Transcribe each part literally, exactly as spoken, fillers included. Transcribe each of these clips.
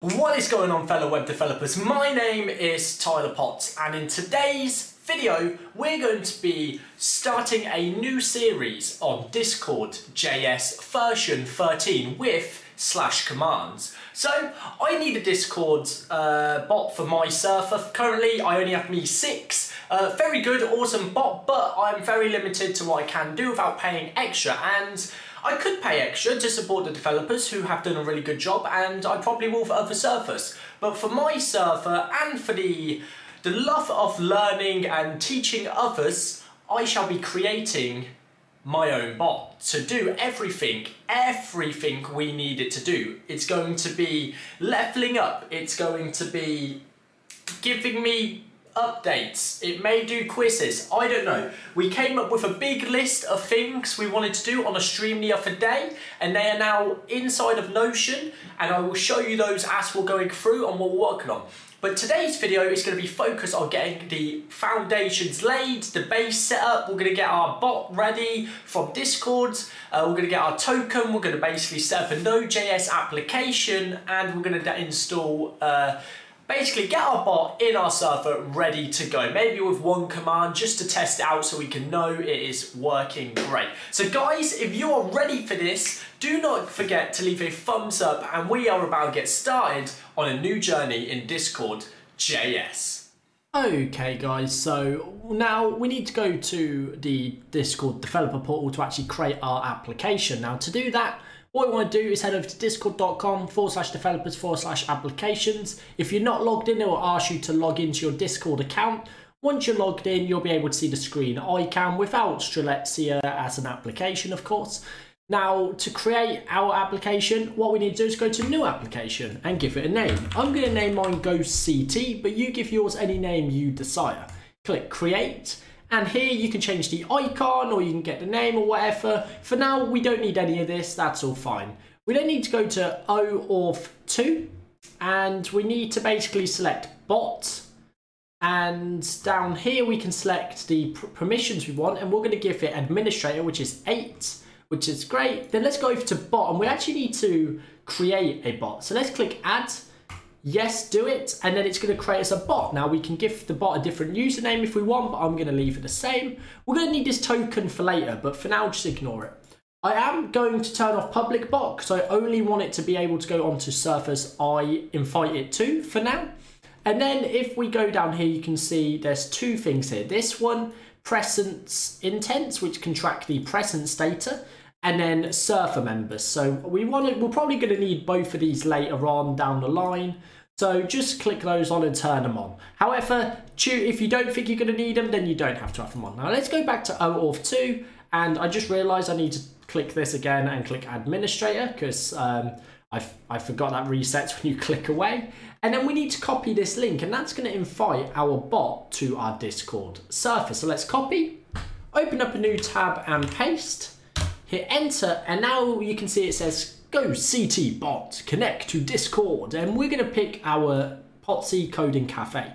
What is going on, fellow web developers? My name is Tyler Potts, and in today's video we're going to be starting a new series on Discord J S version thirteen with slash commands. So I need a Discord uh, bot for my server. Currently I only have me six. Uh, very good, awesome bot, but I'm very limited to what I can do without paying extra, and I could pay extra to support the developers who have done a really good job, and I probably will for other servers. But for my server and for the, the love of learning and teaching others, I shall be creating my own bot to do everything, everything we need it to do. It's going to be leveling up, it's going to be giving me updates, it may do quizzes, I don't know. We came up with a big list of things we wanted to do on a stream the other day, and they are now inside of Notion, and I will show you those as we're going through and what we're working on. But today's video is going to be focused on getting the foundations laid, the base set up. We're going to get our bot ready from Discord, uh, we're going to get our token, we're going to basically set up a Node J S application, and we're going to install uh, basically get our bot in our server ready to go, maybe with one command just to test it out so we can know it is working great. So guys, if you are ready for this, do not forget to leave a thumbs up, and we are about to get started on a new journey in Discord J S. Okay guys, so now we need to go to the Discord developer portal to actually create our application. Now to do that, what we want to do is head over to discord.com forward slash developers forward slash applications. If you're not logged in, it will ask you to log into your Discord account. Once you're logged in, you'll be able to see the screen icon without Strelitzia as an application, of course. Now, to create our application, what we need to do is go to new application and give it a name. I'm going to name mine Ghost C T, but you give yours any name you desire. Click create. And here you can change the icon, or you can get the name or whatever. For now, we don't need any of this. That's all fine. We then need to go to O auth two, and we need to basically select bot. And down here, we can select the permissions we want, and we're going to give it administrator, which is eight, which is great. Then let's go over to bot, and we actually need to create a bot. So let's click add. Yes, do it, and then it's going to create us a bot. Now we can give the bot a different username if we want, but I'm going to leave it the same. We're going to need this token for later, but for now just ignore it. I am going to turn off public bot because I only want it to be able to go onto servers I invite it to for now. And then if we go down here, you can see there's two things here. This one, presence intents, which can track the presence data, and then server members. So we want to, we're probably going to need both of these later on down the line. So just click those on and turn them on. However, if you don't think you're going to need them, then you don't have to have them on. Now let's go back to O auth two, and I just realized I need to click this again and click administrator because um, I, I forgot that resets when you click away. And then we need to copy this link, and that's going to invite our bot to our Discord server. So let's copy, open up a new tab and paste. Hit enter, and now you can see it says Ghost C T bot, connect to Discord, and we're going to pick our Potsy Coding Cafe.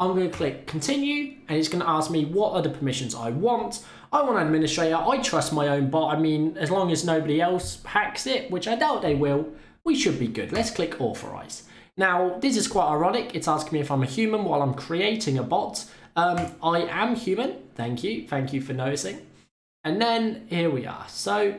I'm going to click continue, and it's going to ask me what other permissions I want. I want an administrator, I trust my own bot. I mean, as long as nobody else hacks it, which I doubt they will, we should be good. Let's click authorize. Now, this is quite ironic. It's asking me if I'm a human while I'm creating a bot. Um, I am human. Thank you. Thank you for noticing. And then here we are. So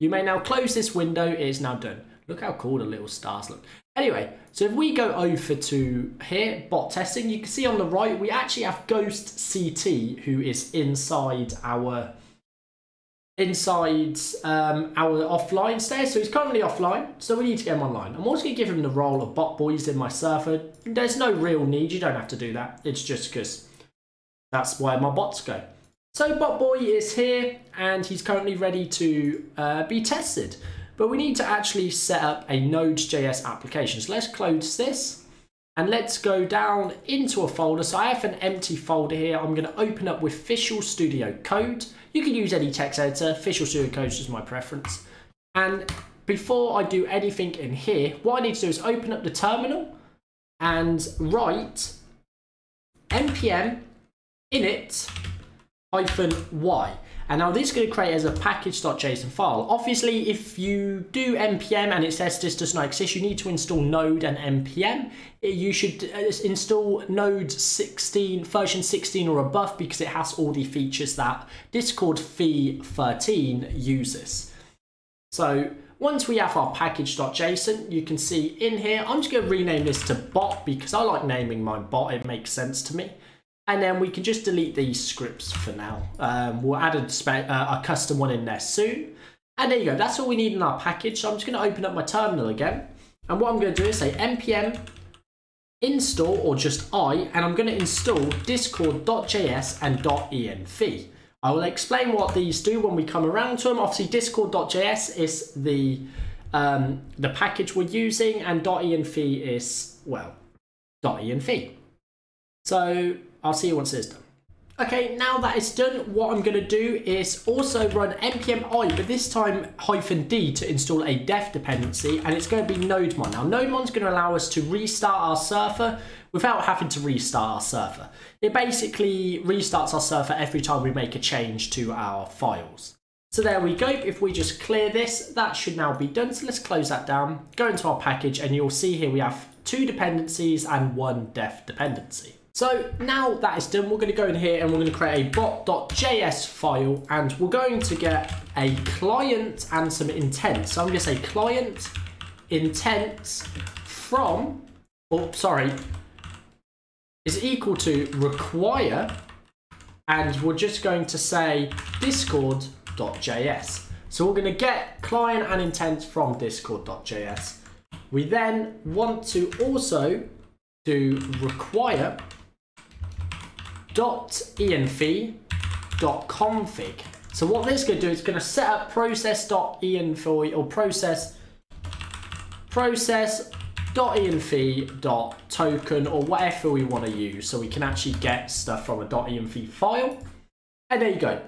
you may now close this window. It is now done. Look how cool the little stars look. Anyway, so if we go over to here, bot testing, you can see on the right, we actually have Ghost C T, who is inside our, inside um, our offline stair. So he's currently offline. So we need to get him online. I'm also gonna give him the role of bot boys in my server. There's no real need. You don't have to do that. It's just because that's where my bots go. So bot boy is here, and he's currently ready to uh, be tested, but we need to actually set up a Node J S application. So let's close this, and let's go down into a folder. So I have an empty folder here. I'm going to open up with Visual Studio Code. You can use any text editor. Visual Studio Code is my preference. And before I do anything in here, what I need to do is open up the terminal and write npm init hyphen y, And now this is going to create as a package.json file. Obviously, if you do npm and it says this does not exist, you need to install Node and npm. You should install Node sixteen, version sixteen or above, because it has all the features that Discord V thirteen uses. So once we have our package.json, you can see in here, I'm just going to rename this to bot because I like naming mine bot. It makes sense to me. And then we can just delete these scripts for now. Um, we'll add a, uh, a custom one in there soon. And there you go. That's all we need in our package. So I'm just going to open up my terminal again. And what I'm going to do is say npm install, or just I, and I'm going to install discord.js and .env. I will explain what these do when we come around to them. Obviously, discord.js is the um, the package we're using, and .env is, well, .env. So I'll see you once it's done. Okay, now that it's done, what I'm going to do is also run npm I, but this time hyphen D to install a dev dependency, and it's going to be nodemon. Now, nodemon's going to allow us to restart our server without having to restart our server. It basically restarts our server every time we make a change to our files. So there we go. If we just clear this, that should now be done. So let's close that down, go into our package, and you'll see here we have two dependencies and one dev dependency. So now that is done, we're going to go in here and we're going to create a bot.js file, and we're going to get a client and some intent. So I'm going to say client intent from, oh, sorry, is equal to require, and we're just going to say discord.js. So we're going to get client and intent from discord.js. We then want to also do require .env.config. So what this is going to do is going to set up process.env or process process.env.token or whatever we want to use, so we can actually get stuff from a .env file. And there you go.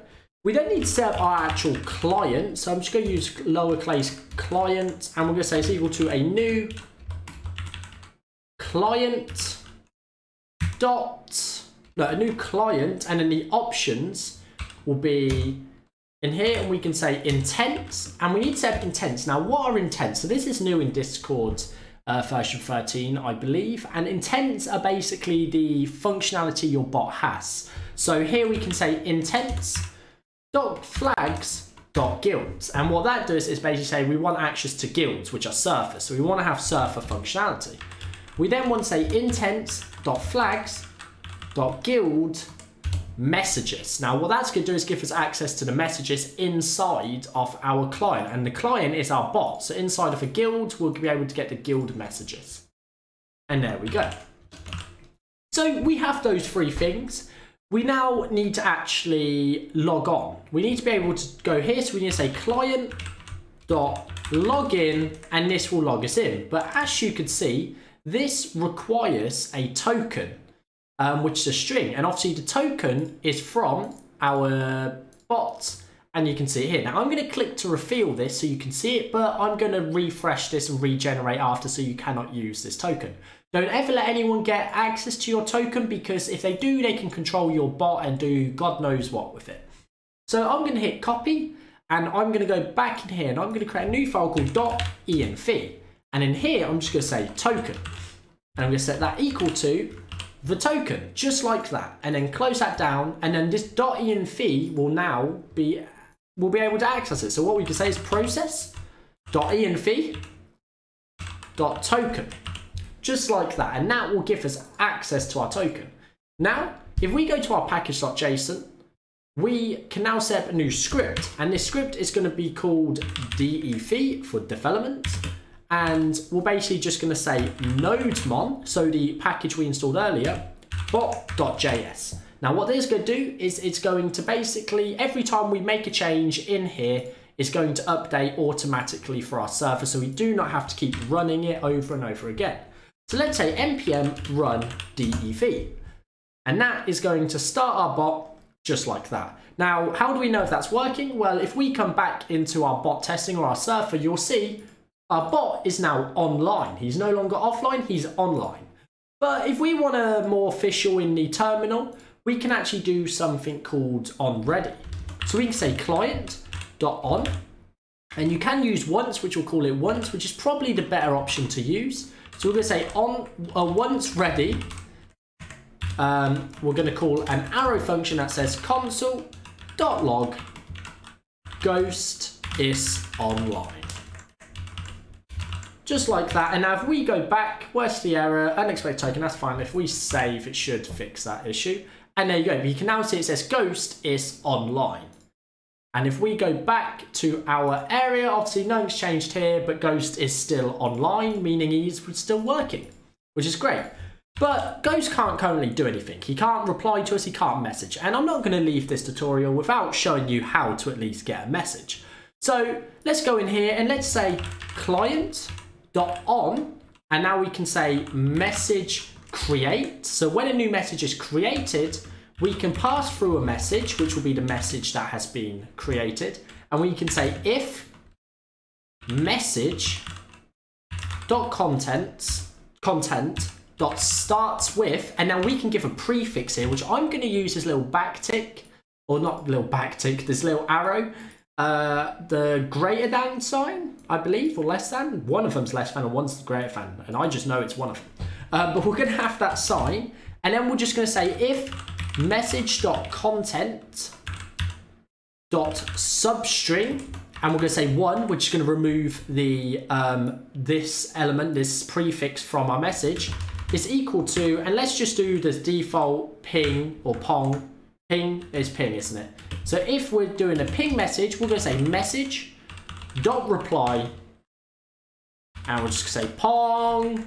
We don't need to set up our actual client, so I'm just going to use lowercase client, and we're going to say it's equal to a new client dot no a new client, and then the options will be in here, and we can say intents, and we need to set up intents. Now, what are intents? So this is new in Discord uh, version thirteen, I believe, and intents are basically the functionality your bot has. So here we can say intents dot flags dot guilds, and what that does is basically say we want access to guilds, which are surfer, so we want to have surfer functionality. We then want to say intents.flags.guild messages. Now, what that's going to do is give us access to the messages inside of our client, and the client is our bot. So inside of a guild, we'll be able to get the guild messages. And there we go. So we have those three things. We now need to actually log on. We need to be able to go here. So we need to say client.login, and this will log us in. But as you can see, this requires a token, um, which is a string, and obviously the token is from our bot, and you can see it here. Now, I'm going to click to reveal this so you can see it, but I'm going to refresh this and regenerate after, so you cannot use this token. Don't ever let anyone get access to your token, because if they do, they can control your bot and do God knows what with it. So I'm going to hit copy, and I'm going to go back in here, and I'm going to create a new file called .env. And in here, I'm just going to say token, and I'm going to set that equal to the token, just like that, and then close that down. And then this .env will now be, we'll be able to access it. So what we can say is process.env.token, just like that. And that will give us access to our token. Now, if we go to our package.json, we can now set up a new script, and this script is going to be called dev for development. And we're basically just going to say nodemon, so the package we installed earlier, bot.js. Now, what this is going to do is it's going to basically, every time we make a change in here, it's going to update automatically for our server, so we do not have to keep running it over and over again. So let's say npm run dev, and that is going to start our bot just like that. Now, how do we know if that's working? Well, if we come back into our bot testing or our server, you'll see our bot is now online. He's no longer offline, he's online. But if we want a more official in the terminal, we can actually do something called onReady. So we can say client.on, and you can use once, which we'll call it once, which is probably the better option to use. So we're going to say on uh, once ready, um, we're going to call an arrow function that says console.log ghost is online. Just like that. And now if we go back, where's the error? Unexpected token, that's fine. If we save, it should fix that issue. And there you go. But you can now see it says ghost is online. And if we go back to our area, obviously nothing's changed here, but Ghost is still online, meaning he's still working, which is great. But Ghost can't currently do anything. He can't reply to us, he can't message. And I'm not going to leave this tutorial without showing you how to at least get a message. So let's go in here and let's say client.on, and now we can say message create. So when a new message is created, we can pass through a message, which will be the message that has been created. And we can say if message.contents, content dot starts with, and now we can give a prefix here, which I'm going to use this little backtick, or not little backtick, this little arrow, uh, the greater than sign, I believe, or less than. One of them's less than and one's greater than, and I just know it's one of them. Uh, but we're going to have that sign, and then we're just going to say if message.content.substring, and we're going to say one, which is going to remove the um, this element, this prefix from our message, is equal to, and let's just do this default ping or pong. Ping is ping, isn't it? So if we're doing a ping message, we're going to say message.reply, and we'll just say pong,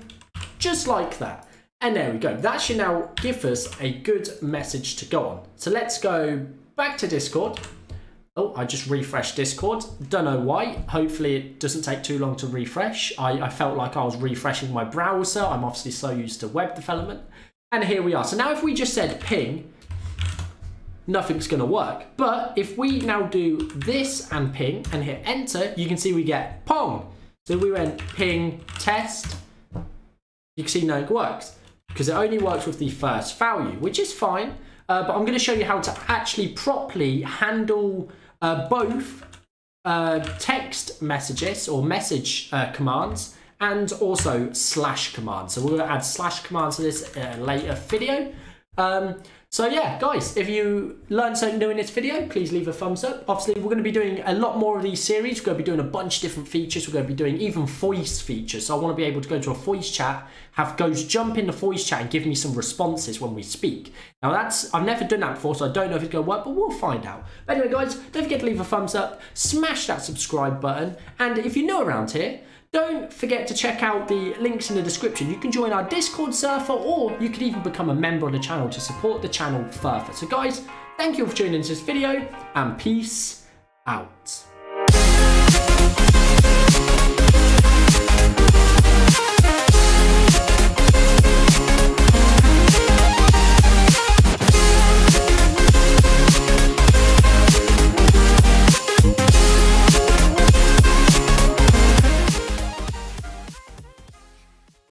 just like that. And there we go. That should now give us a good message to go on. So let's go back to Discord. Oh, I just refreshed Discord. Don't know why. Hopefully it doesn't take too long to refresh. I, I felt like I was refreshing my browser. I'm obviously so used to web development. And here we are. So now if we just said ping, nothing's going to work. But if we now do this and ping and hit enter, you can see we get pong. So we went ping test. You can see no works, because it only works with the first value, which is fine, uh, but I'm going to show you how to actually properly handle uh, both uh, text messages or message uh, commands and also slash commands. So we're going to add slash commands to this in a later video. Um, so yeah, guys, if you learned something new in this video, please leave a thumbs up. Obviously, we're going to be doing a lot more of these series. We're going to be doing a bunch of different features. We're going to be doing even voice features. So I want to be able to go to a voice chat, have Ghost jump in the voice chat and give me some responses when we speak. Now that's, I've never done that before, so I don't know if it's going to work, but we'll find out. But anyway, guys, don't forget to leave a thumbs up, smash that subscribe button. And if you're new around here, don't forget to check out the links in the description. You can join our Discord server, or you could even become a member of the channel to support the channel further. So guys, thank you for tuning into this video, and peace out.